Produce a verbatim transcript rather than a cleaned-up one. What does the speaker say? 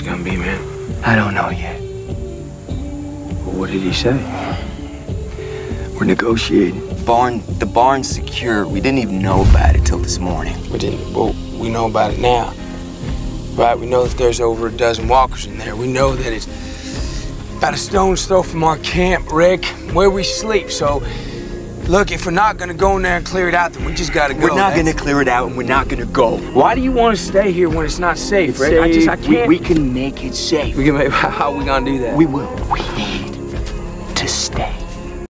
was gonna be, man? I don't know yet. Well, what did he say? We're negotiating. Barn, the barn's secure. We didn't even know about it till this morning. We didn't, well, we know about it now. Right, we know that there's over a dozen walkers in there. We know that it's about a stone's throw from our camp, Rick, where we sleep. So, look, if we're not gonna go in there and clear it out, then we just gotta go. We're not That's... gonna clear it out, and we're not gonna go. Why do you want to stay here when it's not safe, it's Rick? Safe. I just, I can't. We, we can make it safe. We can make. How are we gonna do that? We will. We need